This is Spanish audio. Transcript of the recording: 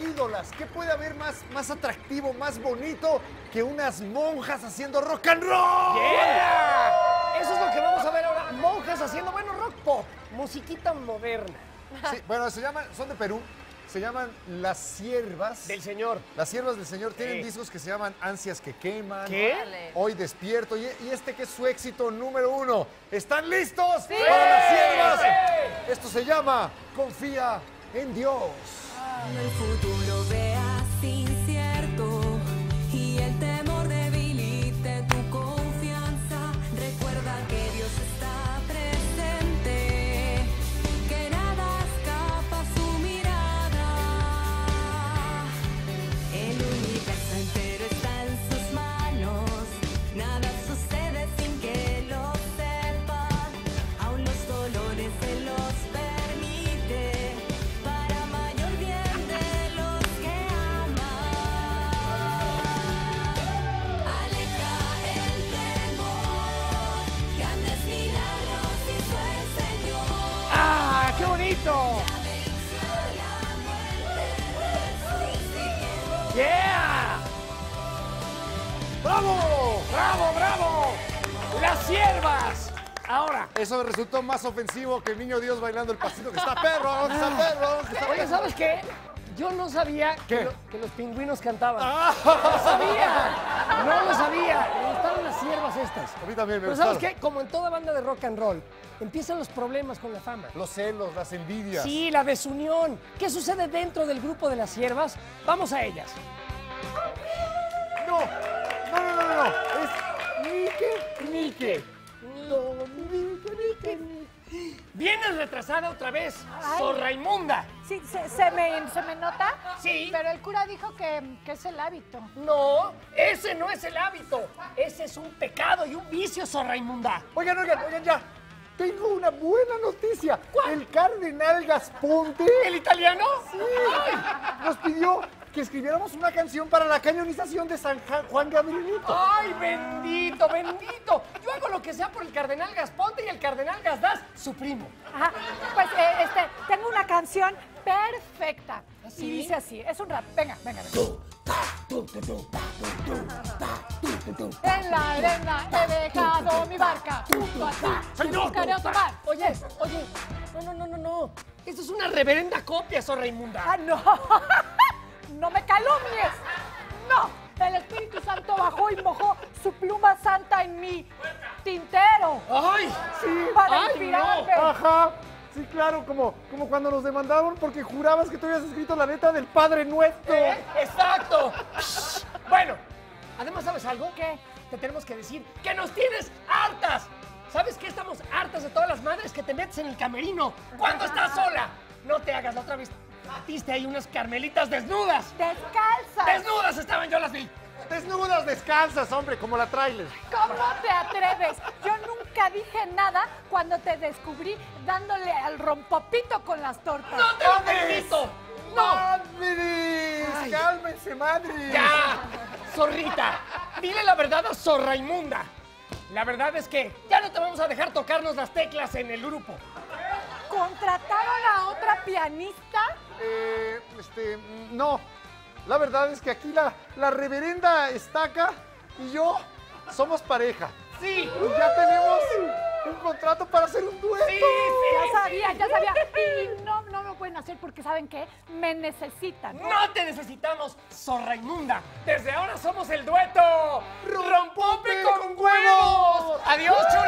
ídolas. ¿Qué puede haber más atractivo, más bonito que unas monjas haciendo rock and roll? Yeah. Eso es lo que vamos a ver ahora. Monjas haciendo, bueno, rock pop, musiquita moderna. Sí, bueno, se llaman, son de Perú. Se llaman Las Siervas del Señor. Las Siervas del Señor. Tienen discos que se llaman Ansias que Queman. ¿Qué? Hoy Despierto. Y este que es su éxito número 1. ¿Están listos para Las Siervas? ¡Sí! Esto se llama Confía en Dios. Cuando el futuro veas incierto y el temor debilite tu confianza, recuerda que Dios está presente, que nada escapa a su mirada. El universo entero está en sus manos, nada sucede sin que lo sepa, aún los dolores de los perros. ¡Yeah! ¡Bravo! ¡Bravo, bravo! ¡Las Siervas! Ahora. Eso resultó más ofensivo que el niño Dios bailando el pasito. ¡Que está perro! ¡Que está perro! Que está perro. Oye, ¿sabes qué? Yo no sabía que los pingüinos cantaban. Ah. ¡No sabía! ¡No lo sabía! Me gustaron las siervas estas. A mí también me gustaron. Pero ¿sabes qué? Como en toda banda de rock and roll, empiezan los problemas con la fama. Los celos, las envidias. Sí, la desunión. ¿Qué sucede dentro del grupo de las siervas? Vamos a ellas. No, no, no, no, no. Es Nique. Vienes retrasada otra vez, Sor Raimunda. Sí, ¿se me nota? Sí. Pero el cura dijo que es el hábito. No, ese no es el hábito. Ese es un pecado y un vicio, Sor Raimunda. Oigan, ya. Tengo una buena noticia. ¿Cuál? El Cardenal Gasponte. ¿El italiano? Sí. Ay. Nos pidió que escribiéramos una canción para la canonización de San Juan Gabrielito. ¡Ay, bendito, bendito! Yo hago lo que sea por el Cardenal Gasponte y el Cardenal Gasdas, su primo. Ajá. Pues, tengo una canción perfecta. ¿Sí? Y dice así, es un rap. Venga. En la arena he dejado mi barca. Buscaré otro mar. Oye. No. Esto es una reverenda copia, Sor Raimunda. ¡Ah, no! ¡No me calumnies! ¡No! El Espíritu Santo bajó y mojó su pluma santa en mi tintero. ¡Ay! Sí, para inspirarme. No. Ajá. Sí, claro, como cuando nos demandaron porque jurabas que tú habías escrito la letra del Padre Nuestro. ¡Exacto! Bueno, además, ¿sabes algo? ¿Qué? Te tenemos que decir que nos tienes hartas. ¿Sabes qué? Estamos hartas de todas las madres que te metes en el camerino cuando estás sola. No te hagas la otra vez. Batiste ahí unas carmelitas desnudas. ¡Descalzas! ¡Desnudas estaban! Yo las vi. Desnudas, descalzas, hombre, como la trailer. ¿Cómo te atreves? Yo nunca dije nada cuando te descubrí dándole al rompopito con las tortas. ¡No te lo permito! ¡No! ¡Madres! ¡Cálmense, madres! ¡Ya! Zorrita, dile la verdad a Sor Raimunda. La verdad es que ya no te vamos a dejar tocarnos las teclas en el grupo. ¿Contrataron a otra pianista? No. La verdad es que aquí la reverenda Estaca y yo somos pareja. Sí. Y ya tenemos un contrato para hacer un dueto. Sí. Ya sabía. Y no lo pueden hacer porque, ¿saben qué? Me necesitan. ¡No te necesitamos, Sor Raimunda! Desde ahora somos el dueto. ¡Rompope con huevos! ¡Adiós, chula!